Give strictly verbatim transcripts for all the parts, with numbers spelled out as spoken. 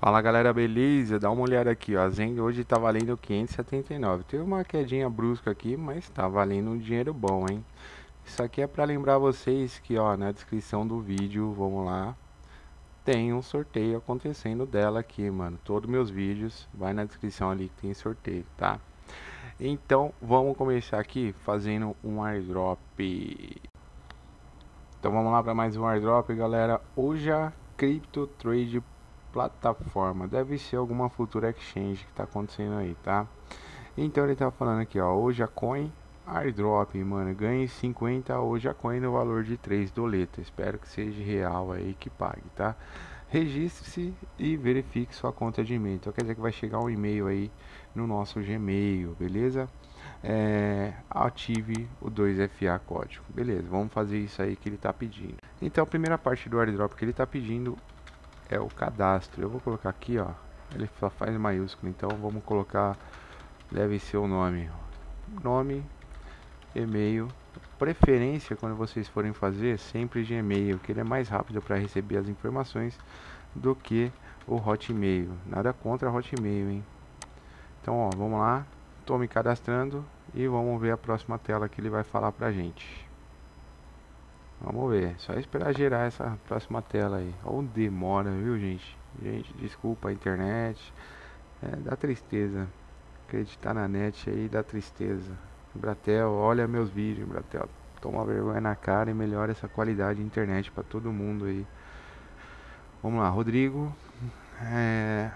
Fala galera, beleza? Dá uma olhada aqui, ó. A Zen hoje tá valendo quinhentos e setenta e nove. Teve uma quedinha brusca aqui, mas tá valendo um dinheiro bom, hein? Isso aqui é para lembrar vocês que, ó, na descrição do vídeo, vamos lá, tem um sorteio acontecendo dela aqui, mano. Todos meus vídeos, vai na descrição ali que tem sorteio, tá? Então, vamos começar aqui fazendo um airdrop. Então, vamos lá para mais um airdrop, galera. Oja Crypto Trade plataforma, deve ser alguma futura exchange que tá acontecendo aí, tá? Então ele tá falando aqui, ó, OjaCoin airdrop, mano, ganhe cinquenta OjaCoin no valor de três doletas, espero que seja real aí que pague, tá? Registre-se e verifique sua conta de e-mail. Então quer dizer que vai chegar um e-mail aí no nosso Gmail, beleza? É, ative o dois F A código, beleza? Vamos fazer isso aí que ele tá pedindo. Então a primeira parte do airdrop que ele tá pedindo é o cadastro. Eu vou colocar aqui, ó, ele só faz maiúsculo, então vamos colocar, deve ser o nome, nome, e-mail, preferência quando vocês forem fazer, sempre Gmail, que ele é mais rápido para receber as informações do que o Hotmail, nada contra Hotmail, hein? Então, ó, vamos lá, tô me cadastrando e vamos ver a próxima tela que ele vai falar pra gente. Vamos ver, só esperar gerar essa próxima tela aí. Ou demora, viu, gente? Gente, desculpa a internet. É, dá tristeza. Acreditar na net aí dá tristeza. Embratel, olha meus vídeos, Embratel. Toma vergonha na cara e melhora essa qualidade de internet pra todo mundo aí. Vamos lá, Rodrigo. É,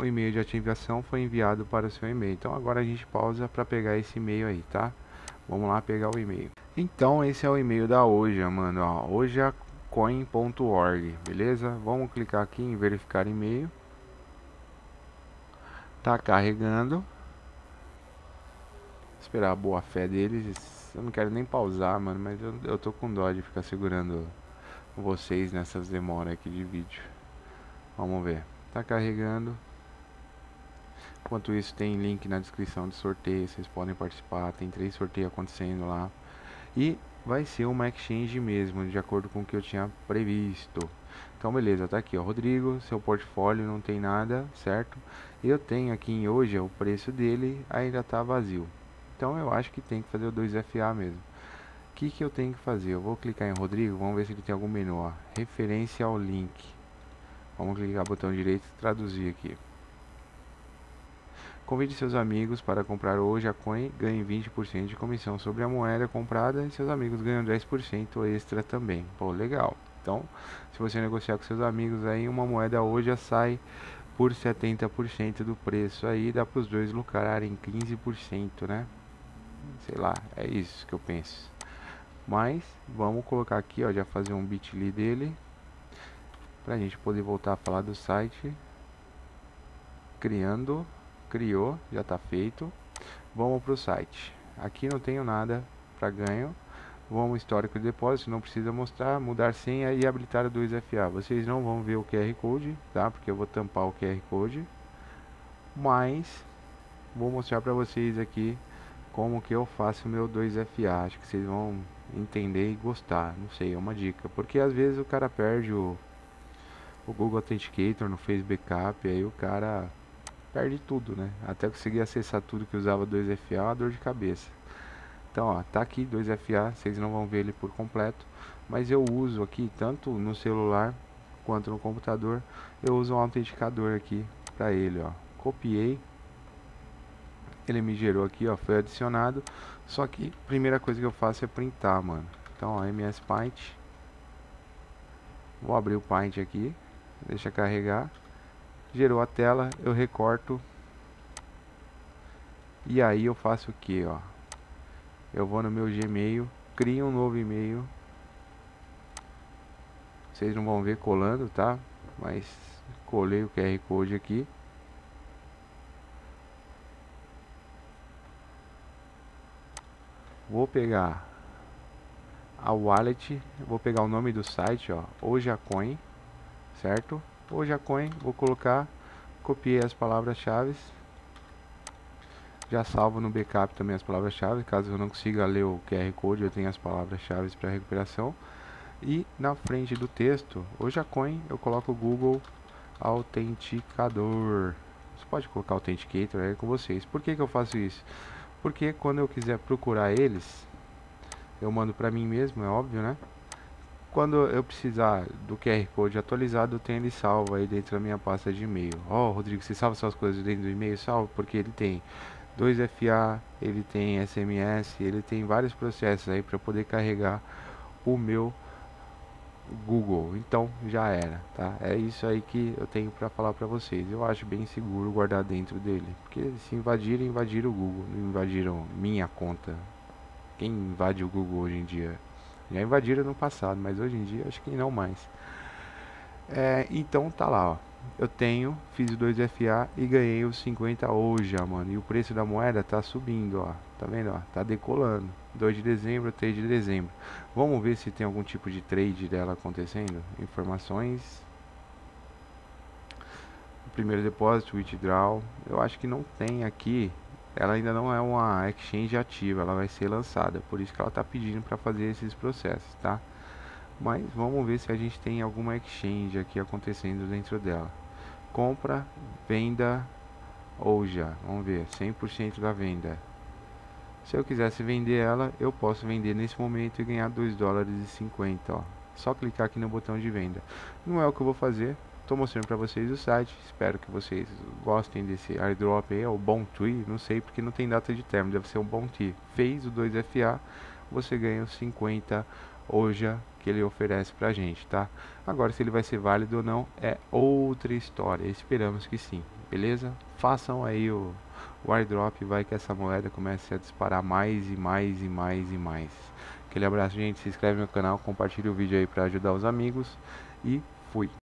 o e-mail de ativação foi enviado para o seu e-mail. Então agora a gente pausa pra pegar esse e-mail aí, tá? Vamos lá pegar o e-mail. Então esse é o e-mail da Oja, mano, ó, oja coin ponto org, beleza? Vamos clicar aqui em verificar e-mail. Tá carregando. Esperar a boa fé deles. Eu não quero nem pausar, mano, mas eu, eu tô com dó de ficar segurando vocês nessas demoras aqui de vídeo. Vamos ver. Tá carregando. Enquanto isso tem link na descrição de sorteio, vocês podem participar, tem três sorteios acontecendo lá. E vai ser uma exchange mesmo, de acordo com o que eu tinha previsto. Então beleza, tá aqui, ó, Rodrigo, seu portfólio não tem nada, certo? Eu tenho aqui em hoje o preço dele, ainda tá vazio. Então eu acho que tem que fazer o dois F A mesmo. O que que eu tenho que fazer? Eu vou clicar em Rodrigo, vamos ver se ele tem algum menu, ó, referência ao link. Vamos clicar no botão direito e traduzir aqui. Convide seus amigos para comprar hoje a Coin, ganhe vinte por cento de comissão sobre a moeda comprada e seus amigos ganham dez por cento extra também. Pô, legal. Então, se você negociar com seus amigos aí, uma moeda hoje sai por setenta por cento do preço aí, dá para os dois lucrarem quinze por cento, né? Sei lá, é isso que eu penso. Mas, vamos colocar aqui, ó, já fazer um bit ponto l y dele, para a gente poder voltar a falar do site. Criando... Criou, já está feito. Vamos para o site. Aqui não tenho nada para ganho. Vamos histórico de depósito, não precisa mostrar, mudar senha e habilitar o dois F A. Vocês não vão ver o Q R Code, tá? Porque eu vou tampar o Q R Code. Mas vou mostrar para vocês aqui como que eu faço o meu dois F A. Acho que vocês vão entender e gostar. Não sei, é uma dica. Porque às vezes o cara perde o, o Google Authenticator, não fez backup, aí o cara... perde tudo, né? Até conseguir acessar tudo que usava dois F A, é uma dor de cabeça. Então, ó, tá aqui dois F A, vocês não vão ver ele por completo, mas eu uso aqui, tanto no celular quanto no computador, eu uso um autenticador aqui pra ele, ó. Copiei, ele me gerou aqui, ó, foi adicionado, só que a primeira coisa que eu faço é printar, mano. Então, ó, M S Paint, vou abrir o Paint aqui, deixa carregar. Gerou a tela, eu recorto. E aí eu faço o que, ó? Eu vou no meu Gmail, crio um novo e-mail. Vocês não vão ver colando, tá? Mas colei o Q R Code aqui. Vou pegar a wallet, vou pegar o nome do site, ó, OjaCoin, certo? OjaCoin, vou colocar, copiei as palavras-chave, já salvo no backup também as palavras-chave, caso eu não consiga ler o Q R Code, eu tenho as palavras-chave para recuperação, e na frente do texto, OjaCoin, eu coloco o Google autenticador. Você pode colocar Authenticator aí com vocês. Por que que eu faço isso? Porque quando eu quiser procurar eles, eu mando para mim mesmo, é óbvio, né? Quando eu precisar do Q R Code atualizado, eu tenho ele salvo aí dentro da minha pasta de e-mail. Ó, Rodrigo, você salva suas coisas dentro do e-mail? Salvo, porque ele tem dois F A, ele tem S M S, ele tem vários processos aí para poder carregar o meu Google. Então já era, tá? É isso aí que eu tenho para falar para vocês. Eu acho bem seguro guardar dentro dele, porque se invadirem, invadiram o Google, não invadiram minha conta. Quem invade o Google hoje em dia? Já invadiram no passado, mas hoje em dia acho que não mais. É, então tá lá, ó. Eu tenho, fiz o dois F A e ganhei os cinquenta Oja, mano. E o preço da moeda tá subindo, ó. Tá vendo, ó? Tá decolando. dois de dezembro, três de dezembro. Vamos ver se tem algum tipo de trade dela acontecendo. Informações. Primeiro depósito, withdrawal. Eu acho que não tem aqui. Ela ainda não é uma exchange ativa, ela vai ser lançada, por isso que ela está pedindo para fazer esses processos, tá? Mas vamos ver se a gente tem alguma exchange aqui acontecendo dentro dela. Compra, venda, Oja, vamos ver, cem por cento da venda. Se eu quisesse vender ela, eu posso vender nesse momento e ganhar dois dólares e cinquenta, ó. Só clicar aqui no botão de venda. Não é o que eu vou fazer. Estou mostrando para vocês o site, espero que vocês gostem desse airdrop aí, é o Bounty, não sei porque não tem data de termo, deve ser um Bounty. Fez o dois F A, você ganha os cinquenta Oja que ele oferece pra gente, tá? Agora se ele vai ser válido ou não é outra história, esperamos que sim, beleza? Façam aí o, o airdrop, vai que essa moeda comece a disparar mais e mais e mais e mais. Aquele abraço, gente, se inscreve no canal, compartilha o vídeo aí para ajudar os amigos e fui!